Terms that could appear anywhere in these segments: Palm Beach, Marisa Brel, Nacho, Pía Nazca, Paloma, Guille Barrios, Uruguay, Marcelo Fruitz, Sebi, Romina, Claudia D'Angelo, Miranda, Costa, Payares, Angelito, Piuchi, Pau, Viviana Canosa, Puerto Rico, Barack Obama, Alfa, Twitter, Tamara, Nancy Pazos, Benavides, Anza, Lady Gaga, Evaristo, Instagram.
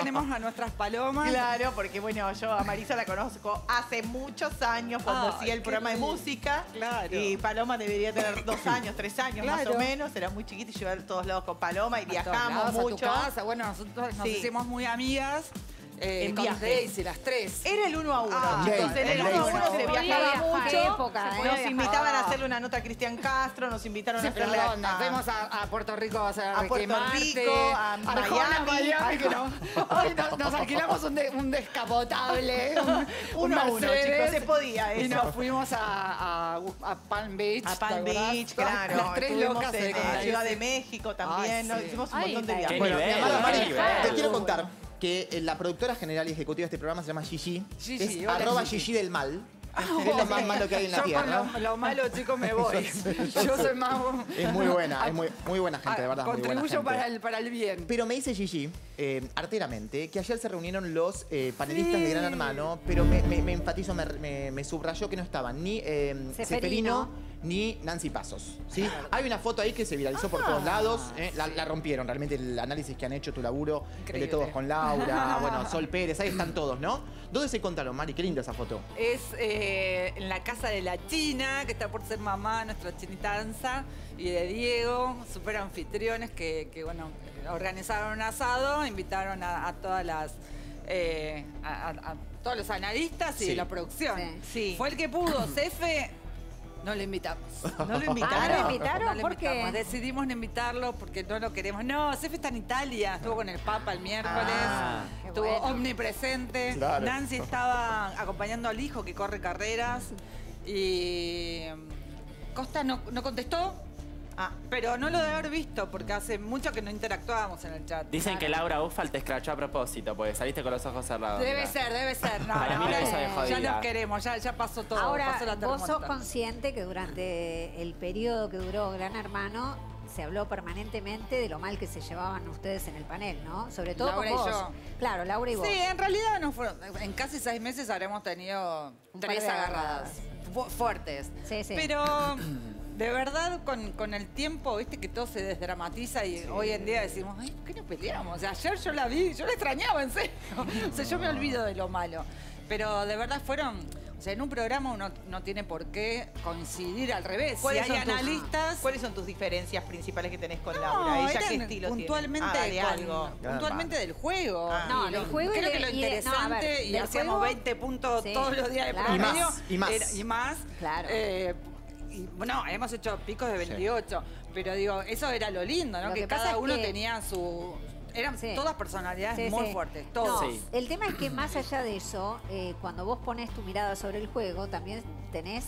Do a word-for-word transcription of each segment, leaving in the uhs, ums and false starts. tenemos a nuestras palomas. Claro, porque bueno, yo a Marisa la conozco hace muchos años, cuando hacía ah, el programa lindo. de música. Claro. Y Paloma debería tener dos años, tres años claro. más o menos. Era muy chiquita y yo iba a todos lados con Paloma y a viajamos lados, mucho. A tu casa. Bueno, nosotros nos sí. hicimos muy amigas. Eh, en viajes y las tres. Era el uno a uno. Ah, Entonces, en el uno a uno se viajaba mucho. Época, nos eh, invitaban a hacerle una nota a Cristian Castro, nos invitaron sí, a hacerle... Perdón, a, nos fuimos a, a Puerto Rico a hacer a Puerto Rico, a, a Miami. A Miami ay, que no. Ay, no, nos alquilamos un, de, un descapotable. Un, uno a uno, chicos, se podía eso. Y nos fuimos a, a, a Palm Beach. A Palm Beach, claro. Las tres locas en la Ciudad de México también. Hicimos un montón de viajes. Te quiero contar que la productora general y ejecutiva de este programa se llama Gigi. Gigi es arroba Gigi. Gigi del mal. Ah, es lo más malo que hay en la tierra. Yo con lo, lo malo, chicos, me voy. Yo soy más... Es muy buena, es muy, muy buena gente, de verdad. Contribuyo para el, para el bien. Pero me dice Gigi, eh, arteramente, que ayer se reunieron los eh, panelistas sí. de Gran Hermano, pero me, me, me enfatizo, me, me, me subrayó que no estaban ni eh, Zeferino ni Nancy Pazos. ¿Sí? Claro. Hay una foto ahí que se viralizó ah, por todos lados. Eh, la, la rompieron, realmente, el análisis que han hecho, tu laburo, el de todos con Laura, bueno, Sol Pérez, ahí están todos, ¿no? ¿Dónde se encontraron, Mari? Qué linda esa foto. Es eh, en la casa de la China, que está por ser mamá, nuestra chinita Anza, y de Diego, super anfitriones que, que bueno, organizaron un asado, invitaron a, a todas las... Eh, a, a, a todos los analistas y sí. la producción. Sí. Sí. Fue el que pudo, Cefe... No lo invitamos. ¿No lo invitaron? Ah, ¿no lo invitaron? No lo ¿Por invitamos. Qué? Decidimos no invitarlo porque no lo queremos. No, Cefe está en Italia. Estuvo con el Papa el miércoles. Ah, estuvo bueno. omnipresente. Claro. Nancy estaba acompañando al hijo que corre carreras. Y Costa no, no contestó. Ah, pero no lo de haber visto, porque hace mucho que no interactuábamos en el chat. Dicen claro. que Laura Ufal te escrachó a propósito, porque saliste con los ojos cerrados. Debe mirá. ser, debe ser. No, Para no, mí no, eso dejó de ya nos queremos, ya, ya pasó todo. Ahora, pasó la vos sos consciente que durante el periodo que duró Gran Hermano, se habló permanentemente de lo mal que se llevaban ustedes en el panel, ¿no? Sobre todo Laura con vos. Y yo. Claro, Laura y vos. Sí, en realidad no fueron, en casi seis meses habremos tenido Un tres agarradas, agarradas fuertes. Sí, sí. Pero... De verdad, con, con el tiempo, viste que todo se desdramatiza y sí. hoy en día decimos, ay, ¿por qué no peleamos? O sea, ayer yo la vi, yo la extrañaba, en serio. O sea, yo me olvido de lo malo. Pero de verdad fueron... O sea, en un programa uno no tiene por qué coincidir, al revés. ¿Cuáles si hay son analistas... Tus, ¿Cuáles son tus diferencias principales que tenés con no, Laura? ¿Ella qué estilo puntualmente tiene? Ah, de con, algo. Puntualmente del juego. Ah, no, del juego Creo de, que lo interesante, y, de, no, ver, y hacíamos juego, veinte puntos sí, todos los días de claro. promedio. Y más, y más. Era, y más claro. Eh, Y, bueno, hemos hecho picos de veintiocho, sí. pero digo, eso era lo lindo, ¿no? Lo que, que cada uno es que... tenía su... Eran sí. todas personalidades sí, muy sí. fuertes, todos. No, sí. El tema es que más allá de eso, eh, cuando vos pones tu mirada sobre el juego, también tenés,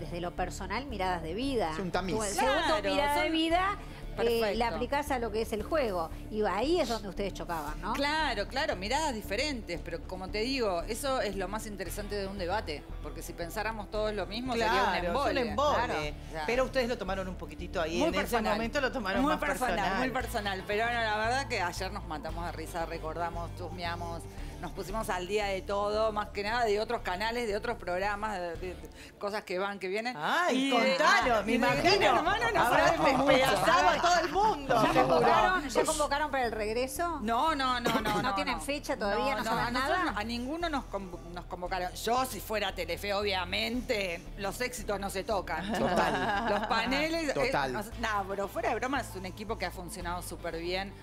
desde lo personal, miradas de vida. Es un tamiz. Tu, claro, tu mirada son... de vida... Eh, la aplicás a lo que es el juego. Y ahí es donde ustedes chocaban, ¿no? Claro, claro, miradas diferentes. Pero como te digo, eso es lo más interesante de un debate. Porque si pensáramos todos lo mismo, claro, sería un embole. Un embole. Claro. Pero ustedes lo tomaron un poquitito ahí. Muy en personal. Ese momento lo tomaron muy más personal, personal. Muy personal. Pero bueno, la verdad que ayer nos matamos de risa, recordamos, chusmeamos. Nos pusimos al día de todo, más que nada de otros canales, de otros programas, de, de, de cosas que van, que vienen. ¡Ay, y contalo! De, me imagino. Hermano, nos habrán despedazado a todo el mundo. ¿Ya, ¿Ya, convocaron, ¿Ya convocaron para el regreso? No, no, no. ¿No, no tienen no. fecha todavía? ¿No, no, no saben nada? No, a ninguno nos, convo nos convocaron. Yo, si fuera Telefe, obviamente, los éxitos no se tocan. Total. Los paneles... Total. Es, no, nah, pero fuera de broma, es un equipo que ha funcionado súper bien.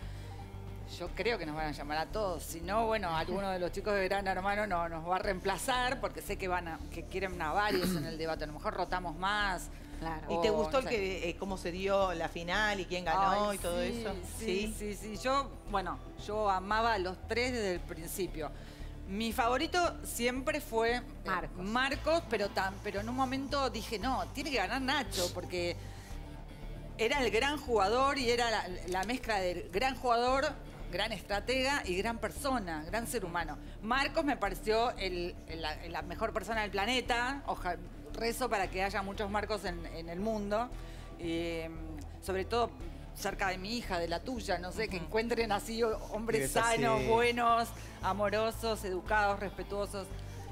Yo creo que nos van a llamar a todos. Si no, bueno, alguno de los chicos de Gran Hermano no, nos va a reemplazar porque sé que van a, que quieren a varios en el debate. A lo mejor rotamos más. Claro. ¿Y o, te gustó el que, eh, cómo se dio la final y quién ganó Ay, y todo sí, eso? Sí, sí, sí, sí. Yo, bueno, yo amaba a los tres desde el principio. Mi favorito siempre fue Marcos, eh, Marcos pero, tan, pero en un momento dije, no, tiene que ganar Nacho porque era el gran jugador y era la, la mezcla del gran jugador... gran estratega y gran persona, gran ser humano. Marcos me pareció el, el, la, la mejor persona del planeta. Oja, rezo para que haya muchos Marcos en, en el mundo. Eh, sobre todo cerca de mi hija, de la tuya, no sé, uh-huh. que encuentren así hombres sanos, así. buenos, amorosos, educados, respetuosos,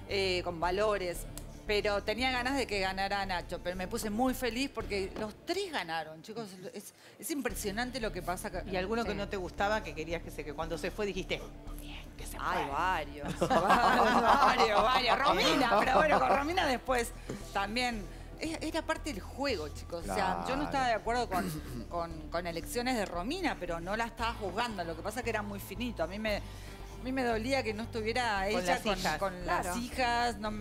eh, con valores. Pero tenía ganas de que ganara Nacho, pero me puse muy feliz porque los tres ganaron, chicos. Es, es impresionante lo que pasa. Y alguno sí. que no te gustaba, que querías que se que cuando se fue dijiste, que se Ay, pueden. varios, varios, varios. Romina, pero bueno, con Romina después también... Era parte del juego, chicos. Claro. O sea, yo no estaba de acuerdo con, con, con elecciones de Romina, pero no la estaba juzgando. Lo que pasa es que era muy finito. A mí me, a mí me dolía que no estuviera ella con las hijas. Con, con claro. las hijas no,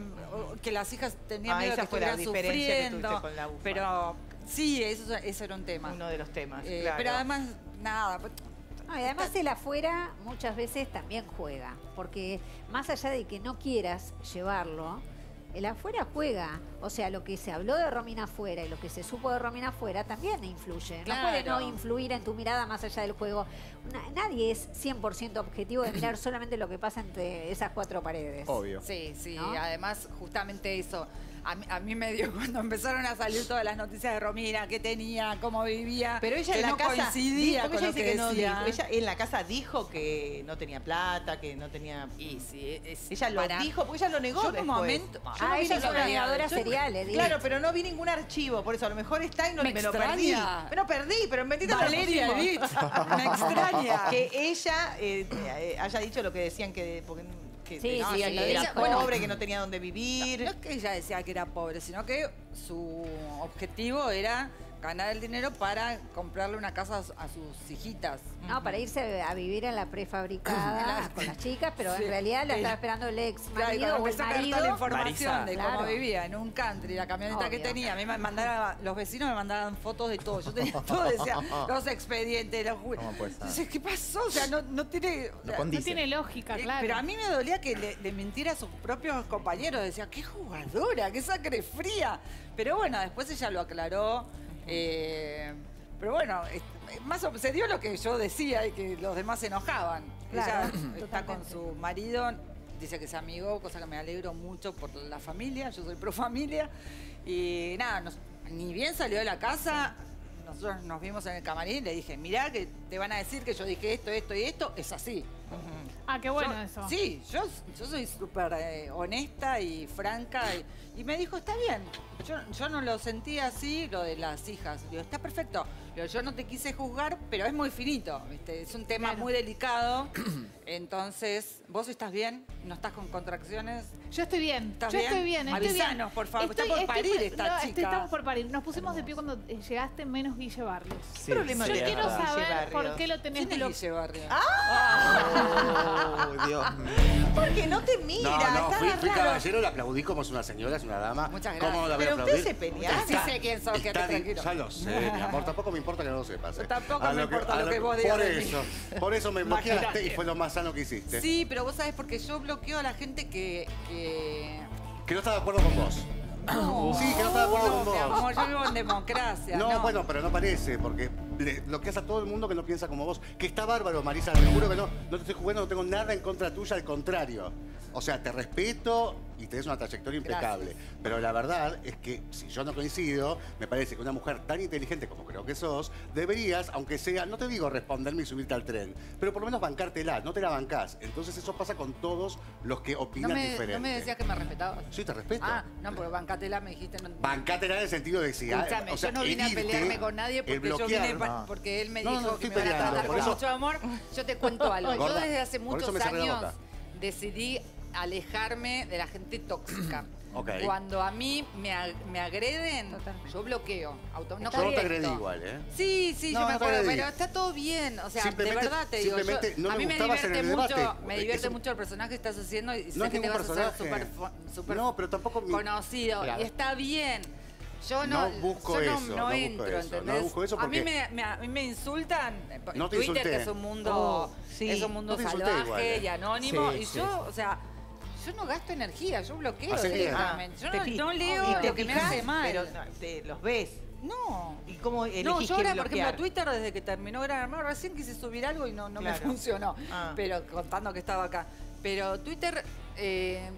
que las hijas tenían ah, miedo que estuvieran sufriendo. Con la pero sí, eso, eso era un tema. Uno de los temas, eh, claro. Pero además, nada... No, y además el afuera muchas veces también juega. Porque más allá de que no quieras llevarlo... El afuera juega. O sea, lo que se habló de Romina afuera y lo que se supo de Romina afuera también influye. No claro. puede no influir en tu mirada más allá del juego. Nadie es cien por ciento objetivo de mirar solamente lo que pasa entre esas cuatro paredes. Obvio. Sí, sí. ¿No? Además, justamente eso. A mí, a mí me dio cuando empezaron a salir todas las noticias de Romina, qué tenía, cómo vivía. Pero ella en la casa en la casa dijo que no tenía plata, que no tenía... Y sí, es, ella lo para... dijo, porque ella lo negó yo después. Momento, yo ah, no ella es una negadora serial. Yo, claro, pero no vi ningún archivo, por eso a lo mejor está y no, me, me lo perdí. Me lo perdí, pero en bendita Valeria, lo me extraña. Que ella eh, haya dicho lo que decían que... Porque, Que, sí, no, sí, ella era pobre, bueno, que no tenía dónde vivir. No, no es que ella decía que era pobre, sino que su objetivo era ganar el dinero para comprarle una casa a sus hijitas. No, uh-huh. para irse a vivir en la prefabricada con las chicas, pero sí. en realidad la estaba esperando el ex marido claro, o el marido. La información Marisa. de cómo claro. vivía en un country, la camioneta Obvio. que tenía. A mí me mandaba, los vecinos me mandaban fotos de todo. Yo tenía todo, decía, los expedientes, los juicios. Entonces, ¿qué pasó? O sea, no, no tiene... No, no tiene lógica, eh, claro. Pero a mí me dolía que le, le mintiera a sus propios compañeros. Decía, qué jugadora, qué sangre fría. Pero bueno, después ella lo aclaró. Eh, pero bueno, más se dio lo que yo decía y que los demás se enojaban. Claro, ella está con su marido, dice que es amigo, cosa que me alegro mucho por la familia, yo soy pro familia. Y nada, nos, ni bien salió de la casa, sí. nosotros nos vimos en el camarín y le dije, mirá que te van a decir que yo dije esto, esto y esto, es así. Uh-huh. Ah, qué bueno yo, eso. Sí, yo, yo soy súper eh, honesta y franca. Y, y me dijo, está bien. Yo, yo no lo sentí así, lo de las hijas. Digo, está perfecto. Digo, yo no te quise juzgar, pero es muy finito. ¿Viste? Es un tema claro. muy delicado. Entonces, ¿vos estás bien? ¿No estás con contracciones? Yo estoy bien. ¿Estás yo bien? estoy bien. Estoy Avisanos, bien. por favor. Estoy, está por estoy, parir estoy, esta no, chica. Estamos por parir. Nos pusimos de pie cuando llegaste, menos Guille Barrios. ¿Qué sí, problema Yo quiero verdad. saber por qué lo tenés. ¿Quién es Guille Barrios? ¡Ah! Oh. Oh, Dios mío. Porque no te mira. No, no, fui, fui caballero, le aplaudí como es una señora, es una dama. Muchas gracias. ¿Cómo Pero aplaudir? Usted se pelea. Sí sé quién sos, que tranquilo. Ya lo sé, mi amor. Tampoco me importa que no lo sepas. Eh. Tampoco a me lo importa que, lo que vos digas. Por eso, por eso me bloqueaste y fue lo más sano que hiciste. Sí, pero vos sabés, porque yo bloqueo a la gente que... Que, que no está de acuerdo con vos. No. Sí, que no está de acuerdo no, con vos. Mi amor, yo vivo en democracia. No, no, bueno, pero no parece, porque... Le bloqueas a todo el mundo que no piensa como vos. Que está bárbaro, Marisa, te juro que no. No te estoy jugando, no tengo nada en contra tuya, al contrario. O sea, te respeto y tenés una trayectoria impecable. Gracias. Pero la verdad es que, si yo no coincido, me parece que una mujer tan inteligente como creo que sos, deberías, aunque sea, no te digo responderme y subirte al tren, pero por lo menos bancártela, no te la bancás. Entonces eso pasa con todos los que opinan no me, diferente. ¿No me decías que me respetabas? Sí, te respeto. Ah, no, porque bancátela me dijiste... No, bancátela en el sentido de si... Escúchame, o sea, yo no vine herirte, a pelearme con nadie porque yo vine... Pa Porque él me no, dijo no, que me peleando, van a tratar con mucho amor. Yo te cuento algo. Gorda, yo desde hace muchos años decidí alejarme de la gente tóxica. Okay. Cuando a mí me, ag me agreden, Totalmente. yo bloqueo. Auto no yo no te agredí igual, ¿eh? Sí, sí, no, yo me no acuerdo. Pero está todo bien. O sea, de verdad te digo. Yo, no a mí me divierte mucho, me divierte es mucho el personaje que estás haciendo. Y no sé es que te vas a hacer súper no, conocido. Claro. Y está bien. Yo no, no busco yo no, eso, no, no entro, busco eso, no busco eso porque... A mí me, me, a mí me insultan, no te Twitter insulté. que es un mundo, oh, sí. es un mundo no salvaje igual, eh. y anónimo, sí, y sí, yo, sí. o sea, yo no gasto energía, yo bloqueo. Ah, yo no, no leo y te lo que fijas, me hace mal. Pero no, te los ves. No. ¿Y cómo elegís No, yo ahora, por ejemplo, Twitter, desde que terminó Gran Hermano, recién quise subir algo y no, no claro. me funcionó, ah. pero contando que estaba acá. Pero Twitter, eh,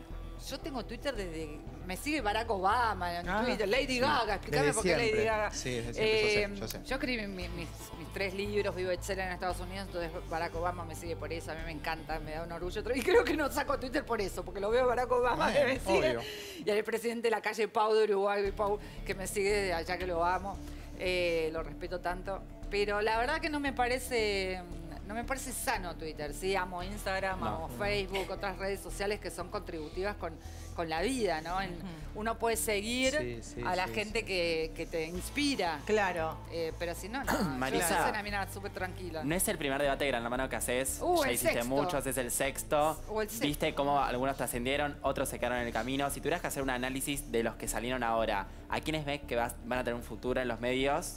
yo tengo Twitter desde... Me sigue Barack Obama en ah, Twitter, Lady Gaga, explícame por qué Lady Gaga. Sí, desde eh, yo, sé, yo, sé. yo escribí mis, mis, mis tres libros, vivo de Excel en Estados Unidos, entonces Barack Obama me sigue por eso, a mí me encanta, me da un orgullo. Y creo que no saco Twitter por eso, porque lo veo a Barack Obama bueno, que me sigue. Obvio. Y al presidente de la calle Pau de Uruguay, Pau, que me sigue desde allá que lo amo, eh, lo respeto tanto. Pero la verdad que no me parece No me parece sano Twitter, sí, amo Instagram, no, amo no. Facebook, otras redes sociales que son contributivas con, con la vida, ¿no? En, uno puede seguir sí, sí, a la sí, gente sí. Que, que te inspira. Claro. Eh, pero si no, no. Marisa, una mina súper tranquila. No es el primer debate de Gran Hermano que haces, uh, ya hiciste sexto. muchos, es el sexto. O el sexto. Viste cómo algunos trascendieron, otros se quedaron en el camino. Si tuvieras que hacer un análisis de los que salieron ahora, ¿a quiénes ves que vas, van a tener un futuro en los medios?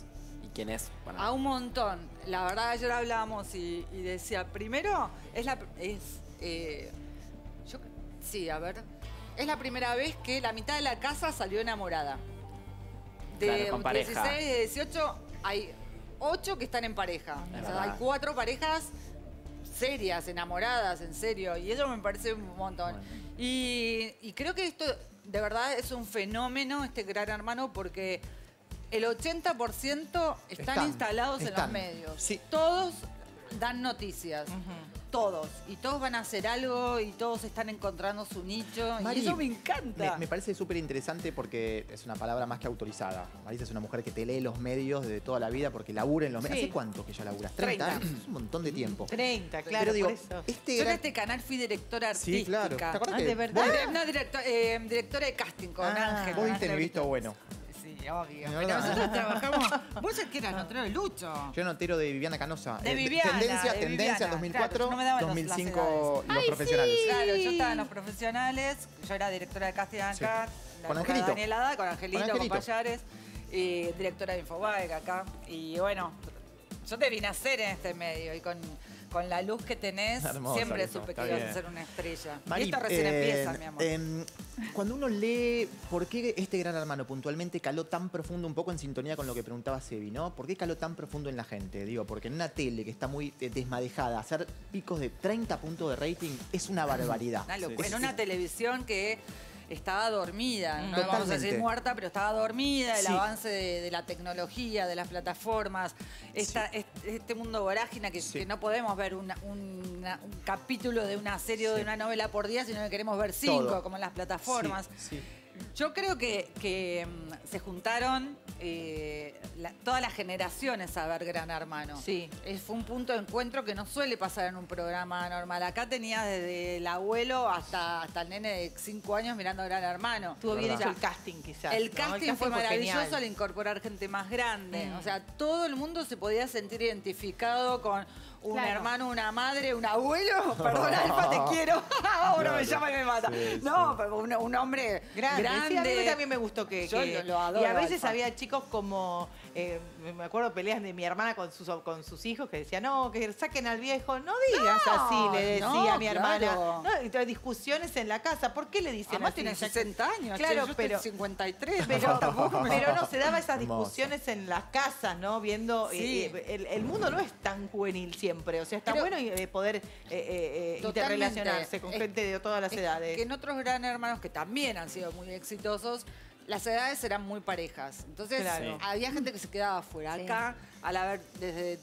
¿Quién es? Bueno. A un montón. La verdad, ayer hablábamos y, y decía, primero, es la... Es, eh, yo, sí, a ver. Es la primera vez que la mitad de la casa salió enamorada. De claro, dieciséis, de dieciocho, hay ocho que están en pareja. Es o sea, hay cuatro parejas serias, enamoradas, en serio. Y eso me parece un montón. Bueno. Y, y creo que esto, de verdad, es un fenómeno, este Gran Hermano, porque... El ochenta por ciento están, están instalados están. en los medios. Sí. Todos dan noticias. Uh-huh. Todos. Y todos van a hacer algo y todos están encontrando su nicho. Mari, y eso me encanta. Me, me parece súper interesante porque es una palabra más que autorizada. Marisa es una mujer que te lee los medios de toda la vida porque labura en los medios. Sí. ¿Hace cuánto que ya laburas? treinta años. Es un montón de tiempo. treinta, claro. Pero digo, este Yo gran... en este canal fui directora artística. Sí, claro. ¿Te acuerdas ah, que... ¿De verdad? Ah. No, directo, eh, directora de casting con ah, Ángel. Vos te visto bueno. Sí, obvio. Pero nosotros trabajamos... Vos ya que eras notero de Lucho. Yo notero de Viviana Canosa. De Viviana, Tendencia, de tendencia, Viviana. dos mil cuatro, claro, no dos mil cinco, los, los Ay, profesionales. Sí. Claro, yo estaba en los profesionales. Yo era directora de casting acá. Sí. Con Angelito. Danielada, con Angelito, con Angelito, con Payares. Y directora de Infobae acá. Y bueno, yo te vine a hacer en este medio. Y con... Con la luz que tenés, hermosa, siempre eso, supe que ibas a ser una estrella. Mari, y esto recién eh, empieza, mi amor. Eh, cuando uno lee por qué este Gran Hermano puntualmente caló tan profundo, un poco en sintonía con lo que preguntaba Sebi, ¿no? ¿Por qué caló tan profundo en la gente? Digo, porque en una tele que está muy desmadejada, hacer picos de treinta puntos de rating es una barbaridad. Una locura. Sí, sí. En una televisión que... Estaba dormida, no Totalmente. vamos a decir muerta, pero estaba dormida. El sí. avance de, de la tecnología, de las plataformas, esta, sí. este, este mundo vorágina que, sí. que no podemos ver una, una, un capítulo de una serie sí. o de una novela por día, sino que queremos ver cinco, Todo. como en las plataformas. Sí. Sí. Yo creo que, que se juntaron eh, la, todas las generaciones a ver Gran Hermano. Sí. Es, fue un punto de encuentro que no suele pasar en un programa normal. Acá tenías desde el abuelo hasta, hasta el nene de cinco años mirando a Gran Hermano. Estuvo bien hecho el casting, quizás. El, ¿no? casting, el casting fue maravilloso genial. al incorporar gente más grande. Mm. O sea, todo el mundo se podía sentir identificado con... Un claro. hermano, una madre, un abuelo. Perdón, Alfa, te quiero. Ahora no, me llama y me mata. Sí, no, pero un, un hombre grande. grande. Sí, a mí también me gustó que... Yo que lo adoro. Y a veces Alfa. había chicos como... Eh, me acuerdo peleas de mi hermana con sus, con sus hijos que decían, no, que saquen al viejo. No digas no, así, le decía no, a mi hermana. Claro. No, entonces, discusiones en la casa. ¿Por qué le dicen Además, así? Además, tiene sesenta años. Claro, che, yo pero... cincuenta y tres. Pero, tampoco me... pero no, se daba esas discusiones en las casas, ¿no? Viendo... Sí. Eh, el, el mundo no es tan juvenil siempre. O sea, está Pero, bueno eh, poder eh, eh, interrelacionarse con gente de todas las edades. Que en otros Gran Hermanos que también han sido muy exitosos, las edades eran muy parejas. Entonces, claro. había gente que se quedaba afuera. Sí. Acá, al haber desde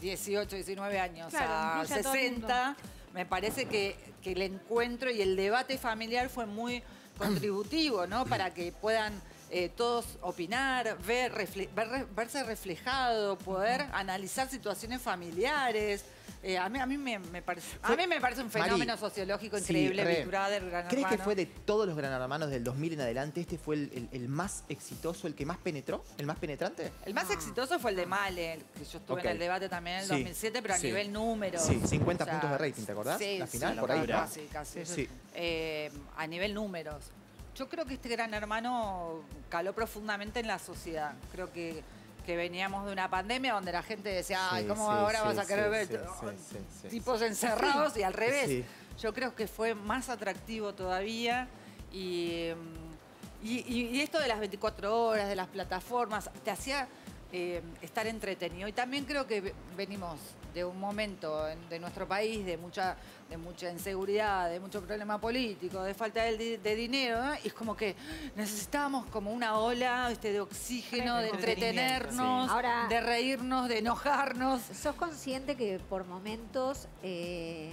dieciocho, diecinueve años claro, a sesenta, me parece que, que el encuentro y el debate familiar fue muy contributivo, ¿no? Para que puedan... Eh, todos opinar, ver, refle ver, verse reflejado, poder uh-huh. analizar situaciones familiares. Eh, a mí, a mí me, me parece, a mí me parece un fenómeno Mari, sociológico increíble, sí, cultural del Gran Hermano. ¿Crees que fue de todos los Gran Hermanos del dos mil en adelante, este fue el, el, el más exitoso, el que más penetró, el más penetrante? El más ah. exitoso fue el de Male, el que yo estuve okay. en el debate también en el sí. dos mil siete, pero a sí. nivel número. Sí, cincuenta o sea, puntos de rating, ¿te acordás? Sí, La final, sí, por ahí. Casi, casi. Sí. Eh, a nivel números. Yo creo que este Gran Hermano caló profundamente en la sociedad. Creo que, que veníamos de una pandemia donde la gente decía, ay, ¿cómo sí, ahora sí, vas a querer sí, ver sí, oh, sí, sí, tipos sí. encerrados? Y al revés. Sí. Yo creo que fue más atractivo todavía. Y, y, y esto de las veinticuatro horas, de las plataformas, te hacía eh, estar entretenido. Y también creo que venimos de un momento de nuestro país de mucha de mucha inseguridad, de mucho problema político, de falta de, de dinero, ¿no? Y es como que necesitábamos como una ola este, de oxígeno, de entretenernos, sí. Ahora, de reírnos, de enojarnos. ¿Sos consciente que por momentos eh,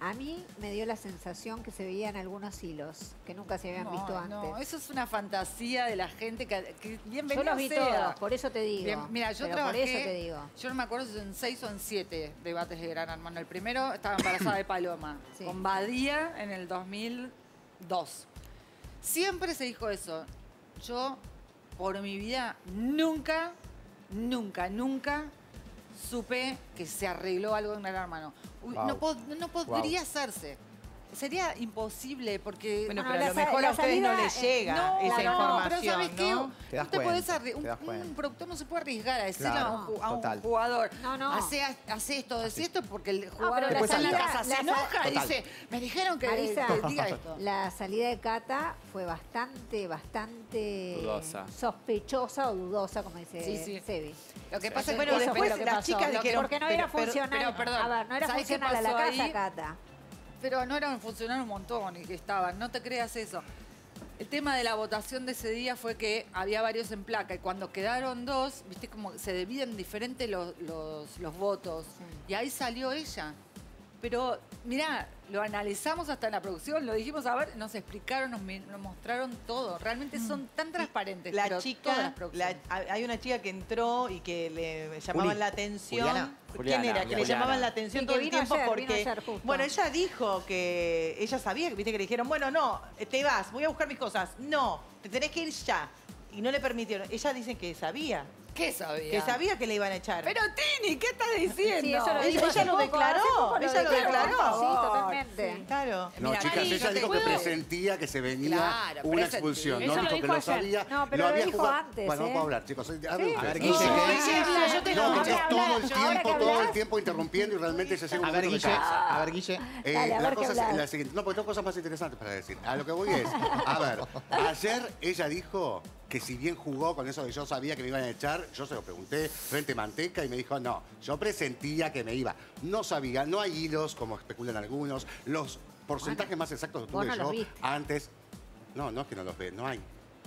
A mí me dio la sensación que se veían algunos hilos que nunca se habían no, visto antes. No, eso es una fantasía de la gente que, que bienvenido. Yo los vi sea. todos, por eso te digo. Bien, mira, yo Pero trabajé, por eso te digo. Yo no me acuerdo si en seis o en siete debates de Gran Hermano. El primero estaba embarazada de Paloma, sí. con Badía en el dos mil dos. Siempre se dijo eso. Yo, por mi vida, nunca, nunca, nunca supe que se arregló algo en Gran Hermano. Uy, wow. no, pod no podría wow. hacerse. Sería imposible porque... Bueno, pero a lo mejor a ustedes no les llega no, esa no, información, pero ¿sabes qué? ¿no? Te das cuenta, te das cuenta. Un, un productor no se puede arriesgar a decirle claro, a, un, a un jugador, no, no. hace, hace esto, decí esto, porque el jugador no, está en la casa, se enoja y dice, me dijeron que Marisa, te diga esto. La salida de Cata fue bastante, bastante... Dudosa. Sospechosa o dudosa, como dice sí, sí. Sebi. Lo que pasa es bueno, que después lo que las chicas dijeron... Porque no era funcional, a ver, no era funcional a la casa, Cata. Pero no eran funcionarios un montón y que estaban, no te creas eso. El tema de la votación de ese día fue que había varios en placa y cuando quedaron dos, viste como se dividen diferentes los, los, los votos. Sí. Y ahí salió ella. Pero mirá, lo analizamos hasta en la producción, lo dijimos, a ver, nos explicaron, nos, nos mostraron todo. Realmente son tan transparentes. La pero chica, todas las la, hay una chica que entró y que le llamaban Juli, la atención. Juliana, Juliana, ¿Quién era? Que Juliana. le llamaban la atención sí, todo el tiempo ayer, porque... Bueno, ella dijo que... Ella sabía, viste que le dijeron, bueno, no, te vas, voy a buscar mis cosas. No, te tenés que ir ya. Y no le permitieron. Ella dice que sabía. ¿Qué sabía? Que sabía que le iban a echar. Pero Tini, ¿qué estás diciendo? Sí, eso lo ella, ella lo declaró. Lo ella declaró, lo declaró. Sí, totalmente. Sí, claro. No, Mirá, chicas, ella dijo puedo... que presentía que se venía claro, una presentí. expulsión. Eso no dijo, dijo que lo sabía. No, pero lo, lo había dijo jugado. antes. Bueno, vamos ¿eh? a hablar, chicos. A ver, Guille. Yo te No, Guille todo el tiempo, todo el tiempo interrumpiendo y realmente se hace un... A ver, Guille. A ver, Guille. La cosa es la siguiente. No, porque tengo cosas más interesantes para decir. A lo que voy es... A ver, ayer ella dijo... que si bien jugó con eso de yo sabía que me iban a echar, yo se lo pregunté frente a Manteca y me dijo, no, yo presentía que me iba. No sabía, no hay hilos, como especulan algunos. Los porcentajes bueno, más exactos los tuve no yo los antes. No, no es que no los ve, no hay.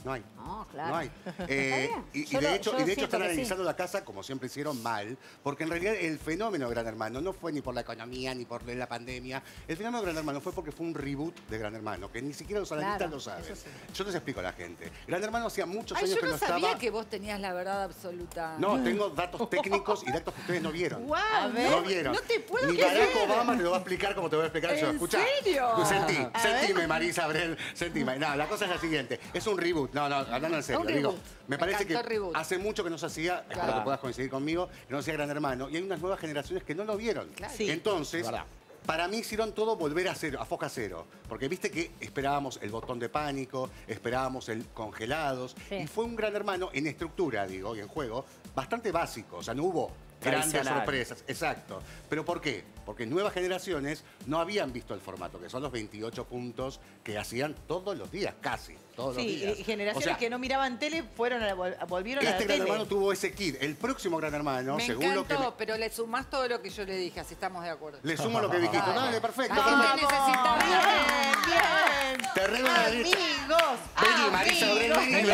No hay. No, claro. No hay. Eh, y, y, de lo, hecho, y de hecho están analizando sí. la casa, como siempre hicieron, mal, porque en realidad el fenómeno Gran Hermano no fue ni por la economía, ni por la pandemia. El fenómeno Gran Hermano fue porque fue un reboot de Gran Hermano, que ni siquiera los analistas claro, lo saben. Sí. Yo les explico a la gente. Gran Hermano hacía muchos Ay, años que no estaba... Yo no sabía que vos tenías la verdad absoluta. No, tengo datos técnicos y datos que ustedes no vieron. Wow, a ver, no vieron. No te puedo creer. Ni Barack Obama te lo va a explicar como te voy a explicar yo. Escuchá. ¿En serio? Sentí, sentime, Marisa Brel, sentime. No, la cosa es la siguiente. Es un reboot. No, no, hablando en serio, digo, me parece que reboot. hace mucho que no se hacía, claro. espero que puedas coincidir conmigo, que no sea Gran Hermano, y hay unas nuevas generaciones que no lo vieron. Claro. Sí. Entonces, para. para mí hicieron todo volver a cero, a foca cero, porque viste que esperábamos el botón de pánico, esperábamos el congelados, sí. y fue un Gran Hermano en estructura, digo, y en juego, bastante básico, o sea, no hubo grandes sorpresas, exacto. ¿Pero por qué? Porque nuevas generaciones no habían visto el formato, que son los veintiocho puntos que hacían todos los días, casi, todos sí, los días. Sí, generaciones o sea, que no miraban tele fueron a la, volvieron este a la Gran tele. Este Gran Hermano tuvo ese kit. El próximo Gran Hermano, me según encantó, lo que... pero le sumás todo lo que yo le dije, así estamos de acuerdo. Le sumo lo que dijiste. Dale, dale perfecto. ¡Vamos! ¡Bien, bien! Te rego la derecha. ¡Amigos! Vení, Marisa, vení, vení,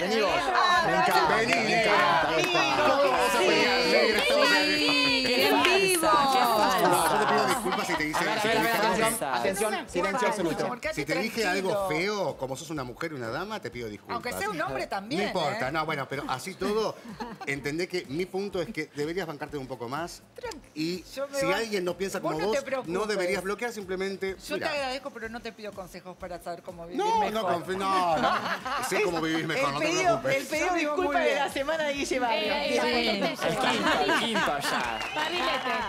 vení vos. Me encanta, vení, vení. Sí, ¡en vivo! No, yo te pido disculpas si te dije... Ver, si ver, te ver, atención, atención, silencio absoluto. Si te dije algo feo, como sos una mujer y una dama, te pido disculpas. Aunque sea un hombre también. No importa, ¿eh? no, bueno, pero así todo, entendé que mi punto es que deberías bancarte un poco más. Y si alguien no piensa como vos, vos no, no deberías bloquear, simplemente... Yo mirá. te agradezco, pero no te pido consejos para saber cómo vivir no, mejor. No, no, no, sé cómo vivir mejor, el no pedido, te preocupes. El pedido disculpa de la semana de Guille Barrios. Quinto ya.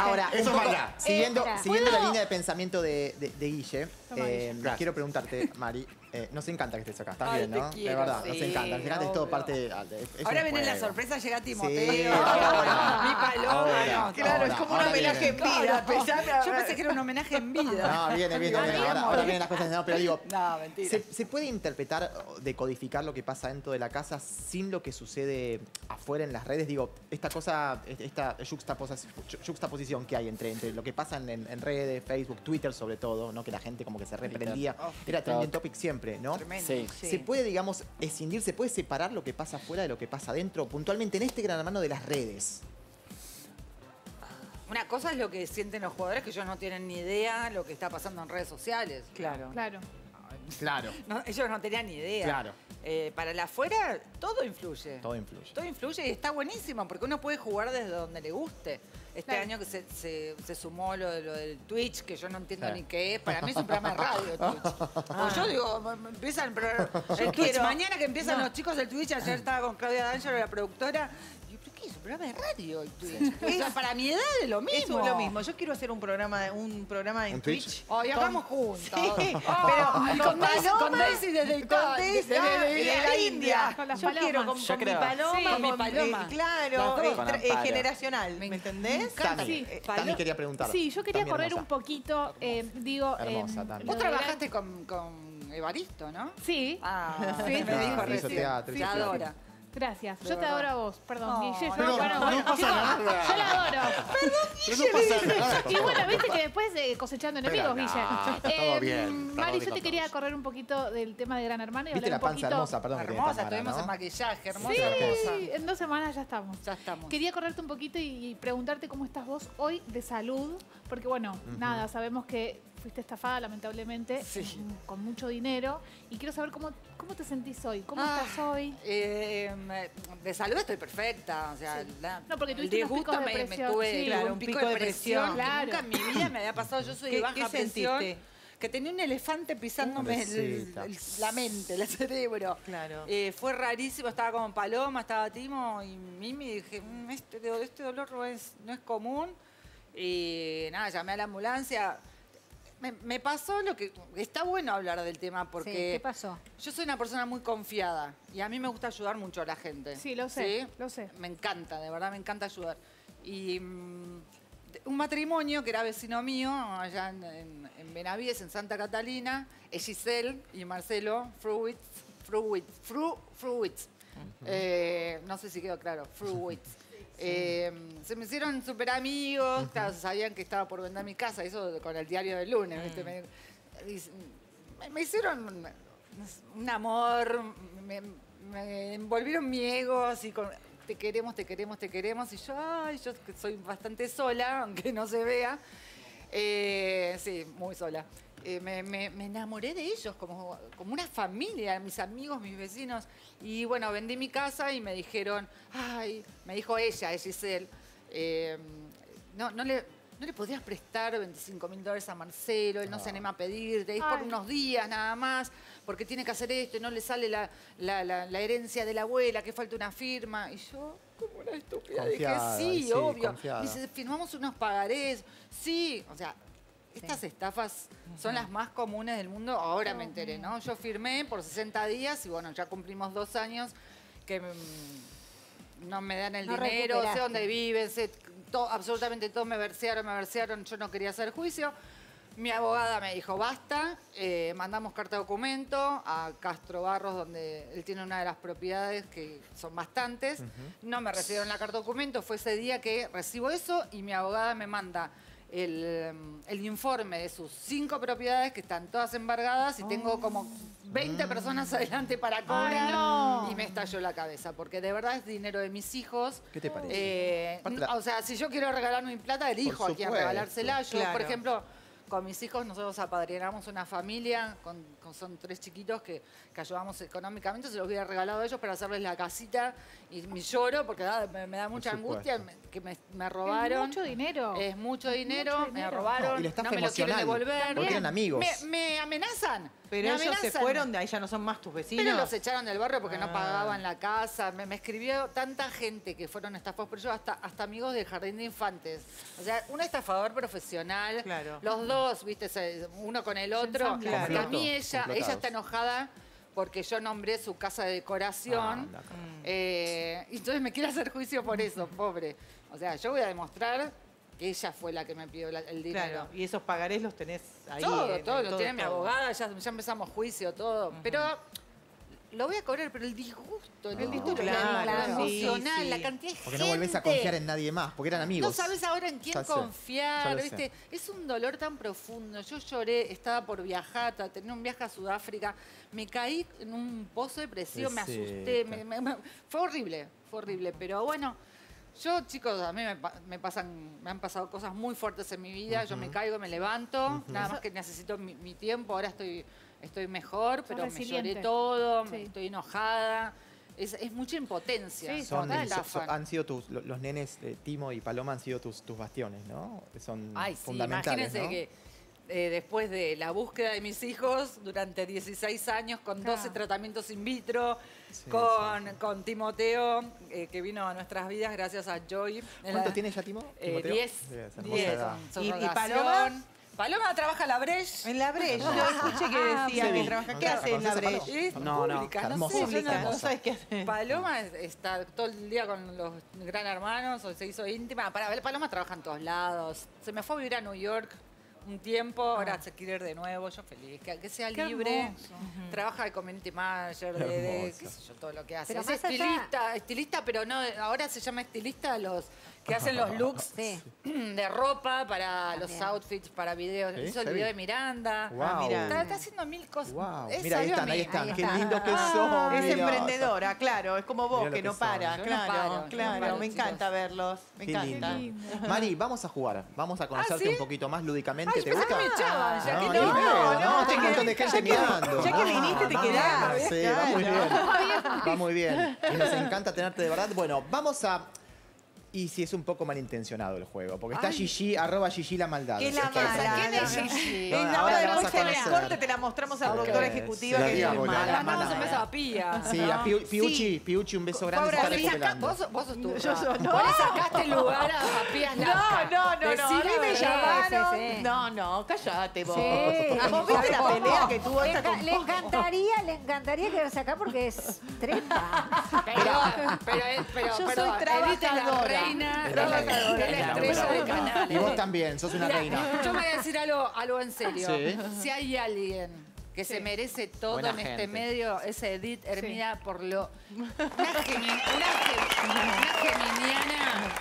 Ahora, Eso poco, siguiendo, eh, siguiendo la línea de pensamiento de, de, de Guille, eh, quiero preguntarte, Mari, eh, nos encanta que estés acá, estás Ay, bien, ¿no? Quiero, de verdad, sí, nos encanta. Al final es todo parte de, es Ahora viene la sorpresa, llega Timoteo, sí, ahora, mi Paloma. Ahora, no, claro, ahora, es como un homenaje en vida. Claro, yo pensé que era un homenaje en vida. No, viene, viene, viene. Ahora, ahora vienen las cosas. No, pero digo, no, mentira. ¿se, ¿se puede interpretar, decodificar lo que pasa dentro de la casa sin lo que sucede afuera en las redes? Digo, esta cosa, esta juxtaposición que hay entre, entre lo que pasa en, en redes, Facebook, Twitter sobre todo, ¿no? Que la gente como que se reprendía. Oh, era trending topic siempre. ¿No? Sí. Sí. ¿Se puede, digamos, escindir, se puede separar lo que pasa afuera de lo que pasa adentro, puntualmente en este Gran Hermano de las redes? Una cosa es lo que sienten los jugadores, que ellos no tienen ni idea lo que está pasando en redes sociales. Claro. Claro. Claro. No, ellos no tenían ni idea. Claro. Eh, para la afuera, todo influye. Todo influye. Todo influye y está buenísimo, porque uno puede jugar desde donde le guste. Este claro. año que se, se, se sumó lo, lo del Twitch, que yo no entiendo claro. ni qué es. Para mí es un programa de radio, Twitch. Ah. Yo digo, empiezan el Twitch. Mañana que empiezan no. los chicos del Twitch, ayer estaba con Claudia D'Angelo, la productora. ¿Qué es un programa de radio? Sí. O sea, para mi edad es lo mismo. Es lo mismo. Yo quiero hacer un programa, un programa en ¿Un Twitch. Twitch. Oh, y hagamos juntos. Sí. Oh. Pero con Daisy desde la India. Con las Yo palomas. quiero con, Yo con mi paloma. Sí. Con mi paloma. Eh, claro, eh, generacional. ¿Me entendés? Sí. También quería preguntar. Sí, yo quería Tami correr hermosa. un poquito. Eh, digo, hermosa, eh, vos trabajaste con, con Evaristo, ¿no? Sí. Ah, sí. Me dijo recién. Te adora. Gracias. Yo te adoro a vos. Perdón, Guille. No, no, bueno, no, bueno, no pasa nada. Yo la adoro. Perdón, Guille. No pasa nada. Y bueno, viste que después eh, cosechando enemigos, Guille. No, eh, todo bien. Mari, yo te quería correr un poquito del tema de Gran Hermano y hablar un poquito... Viste la panza hermosa, perdón. Hermosa, Tamara, tuvimos ¿no? el maquillaje. Hermosa, sí, hermosa. En dos semanas ya estamos. Ya estamos. Quería correrte un poquito y preguntarte cómo estás vos hoy de salud. Porque bueno, uh-huh. nada, sabemos que... fuiste estafada, lamentablemente, sí. con mucho dinero. Y quiero saber cómo, cómo te sentís hoy, cómo ah, estás hoy. Eh, de salud estoy perfecta. O sea, sí. la, no, porque tuviste unos picos de presión. Me tuve, sí, claro, un pico, pico de presión. Claro. Nunca en mi vida me había pasado. Yo soy de baja ¿qué presión. Sentiste? Que tenía un elefante pisándome el, el, el, la mente, el cerebro. Claro. Eh, fue rarísimo, estaba con Paloma, estaba Timo y Mimi. Dije, mmm, este, este dolor no es, no es común. Y nada, llamé a la ambulancia. Me, me pasó lo que... Está bueno hablar del tema porque... Sí, ¿qué pasó? Yo soy una persona muy confiada y a mí me gusta ayudar mucho a la gente. Sí, lo sé, ¿sí? lo sé. Me encanta, de verdad, me encanta ayudar. Y um, un matrimonio que era vecino mío, allá en, en, en Benavides, en Santa Catalina, es Giselle y Marcelo Fruitz. Fruitz, Fruitz, Fruitz. Uh-huh. eh, no sé si quedó claro, Fruitz. Sí. Eh, se me hicieron súper amigos, uh-huh. claro, sabían que estaba por vender mi casa, eso con el diario del lunes. Uh-huh. ¿viste? Me, me hicieron un, un amor, me, me envolvieron mi ego, así con te queremos, te queremos, te queremos, y yo, ay, yo soy bastante sola, aunque no se vea. Eh, sí, muy sola. Eh, me, me, me enamoré de ellos, como, como una familia, mis amigos, mis vecinos. Y bueno, vendí mi casa y me dijeron, ay, me dijo ella, es Giselle, eh, no, no, le, no le podrías prestar veinticinco mil dólares a Marcelo, él no, no se anima a pedirte, es ay. por unos días nada más, porque tiene que hacer esto y no le sale la, la, la, la herencia de la abuela, que falta una firma. Y yo, como una estúpida, dije, sí, sí obvio. Confiado. Dice, firmamos unos pagarés, sí, o sea... Estas sí. estafas son las más comunes del mundo, ahora me enteré, ¿no? Yo firmé por sesenta días y bueno, ya cumplimos dos años que mmm, no me dan el no dinero, sé dónde viven, sé todo, absolutamente todo, me versearon, me versearon, yo no quería hacer juicio. Mi abogada me dijo, basta, eh, mandamos carta de documento a Castro Barros, donde él tiene una de las propiedades, que son bastantes. Uh-huh. No me recibieron la carta de documento, fue ese día que recibo eso y mi abogada me manda El, el informe de sus cinco propiedades que están todas embargadas y oh. tengo como veinte personas adelante para cobrar. Ay, no. Y me estalló la cabeza porque de verdad es dinero de mis hijos. ¿Qué te parece? Eh, o sea, si yo quiero regalar mi plata, elijo a quien regalársela. Yo, claro. por ejemplo, con mis hijos nosotros apadrinamos una familia, con, con, son tres chiquitos que, que ayudamos económicamente, se los hubiera regalado a ellos para hacerles la casita y me lloro porque da, me, me da mucha angustia me, que me, me robaron. Es mucho dinero. Es mucho dinero, mucho dinero. me robaron, no, y la estafa no me lo quieren devolver. Porque eran amigos. Me, me amenazan. Pero me ellos amenazan. se fueron, de ahí ya no son más tus vecinos. Pero los echaron del barrio porque ah. no pagaban la casa. Me, me escribió tanta gente que fueron estafados, pero yo hasta, hasta amigos del jardín de infantes. O sea, un estafador profesional, claro. los dos viste, uno con el otro. Claro. Porque a mí ella, ella está enojada porque yo nombré su casa de decoración. Ah, eh, y entonces me quiere hacer juicio por eso, pobre. O sea, yo voy a demostrar que ella fue la que me pidió la, el dinero. Claro, y esos pagarés los tenés ahí. Todo, en, todo, en, lo todo, tiene todo. Mi abogada, ya, ya empezamos juicio, todo. Uh -huh. Pero lo voy a cobrar, pero el disgusto, el disgusto no, claro, claro, emocional, sí, sí. la cantidad de porque gente. Porque no volvés a confiar en nadie más, porque eran amigos. No sabes ahora en quién ya confiar, ¿viste? Es un dolor tan profundo. Yo lloré, estaba por viajar, tenía un viaje a Sudáfrica, me caí en un pozo de presión, sí, me asusté, sí. me, me, me, fue horrible, fue horrible, pero bueno... Yo, chicos, a mí me, me, pasan, me han pasado cosas muy fuertes en mi vida. Uh-huh. Yo me caigo, me levanto. Uh-huh. Nada más que necesito mi, mi tiempo. Ahora estoy, estoy mejor, pero resiliente. Me lloré todo, sí. Estoy enojada. Es, es mucha impotencia. Sí, son, son, han sido tus, los nenes, eh, Timo y Paloma, han sido tus, tus bastiones, ¿no? Son Ay, sí, fundamentales, imagínense, ¿no? que... Eh, después de la búsqueda de mis hijos durante dieciséis años, con doce claro. tratamientos in vitro, sí, con, sí, sí. con Timoteo, eh, que vino a nuestras vidas gracias a Joy. ¿Cuánto la... tiene ya Timo? Eh, diez. diez, diez. ¿Y, y Paloma? Paloma trabaja en la Breche. En la Breche. Yo escuché que decía ah, que trabaja. ¿Qué hace en la Breche? No, no, pública, no, sé, pública, no sabes qué hace. Paloma está todo el día con los Gran Hermanos, o se hizo íntima. Para ver, Paloma trabaja en todos lados. Se me fue a vivir a New York un tiempo, ahora se quiere ir de nuevo, yo feliz, que, que sea qué libre, uh-huh. trabaja de community manager, de, de qué sé yo, todo lo que hace. Pero es estilista, allá... estilista, pero no, ahora se llama estilista los que hacen los looks sí. de ropa para ah, los bien. outfits, para videos. ¿Eh? Hizo el video de Miranda. Wow. Ah, Miranda. Está, está haciendo mil cosas. Wow. Es, mira, ahí están, ahí están, ahí están. Qué lindo que ah, son. Es mira. emprendedora, claro, es como vos, que, que no para. Claro, no paro, claro, no paro, me encanta verlos, me qué encanta. Lindo. Mari, vamos a jugar, vamos a conocerte ¿Ah, sí? un poquito más lúdicamente. Ay, ¿te gusta? Me echaban, ya no, que no, no, no, no, no tengo un montón de gente mirando. Ya que viniste, te quedás. Sí, va muy bien. Va muy bien. Y nos encanta tenerte de verdad. Bueno, vamos a... Y si es un poco malintencionado el juego, porque está ay. Gigi, arroba Gigi la maldad. ¿Qué es la maldad? ¿Quién es Gigi? No, no, ahora después en el corte te la mostramos a la doctora ejecutiva. La que es mala. La mandamos un beso a Pía. Sí, ¿no? a Piu, Piuchi, sí. Piuchi, un beso grande. Cobra, se está recuperando. Vos, vos sos tú. Yo soy, no. Vos le sacaste el lugar a, a Pía Nazca. No, no, no. no. Sí, me llamaron. Sí, sí. No, no, callate vos. Sí. ¿Vos viste la pelea que tuvo esta con... Le encantaría, le encantaría que lo sacá porque es trempa. Pero, yo soy trabajadora. Reina, es la estrella de canal. Y vos también, sos una Mira, reina. Yo me voy a decir algo, algo en serio. ¿Sí? Si hay alguien que sí. se merece todo buena en gente. Este medio, es Edith Hermida sí. por lo... Una, gemin, una, una geminiana...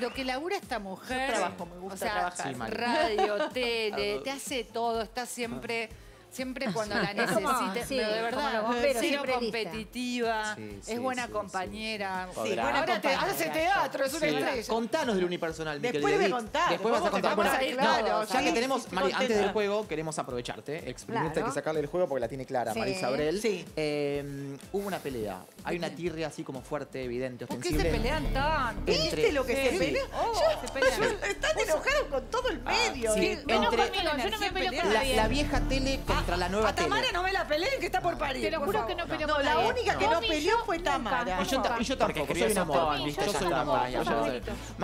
Lo que labura esta mujer... Yo trabajo, me gusta o sea, trabajar. Sí, radio, tele, te hace todo, está siempre... Siempre cuando la necesite, sí, pero de verdad, pero cero competitiva, sí, sí, es buena sí, compañera. Sí, sí. Buena ahora compañera. Te hace teatro, es sí. una estrella. Contanos del unipersonal, mi querido. Después voy a contar. Después vas a contar. Bueno, a claro, no, ya sí, que tenemos, sí, Mari, antes del juego, queremos aprovecharte. Exprimiste, claro. Hay que sacarle el juego porque la tiene clara, sí. Marisa Brel. Sí. Eh, hubo una pelea. Hay una tirria así como fuerte, evidente, ofensiva. ¿Por qué se pelean tanto? ¿Viste lo que se pelea? Están enojados con todo el medio. Yo no me peleo con nadie. La vieja tele... Contra la nueva a Tamara tele. No me la peleen, que está por parir. Te lo juro que no peleó no, con la nadie. única que no, no peleó fue Tamara. Y yo, y yo tampoco, soy una moda. Yo soy una moda.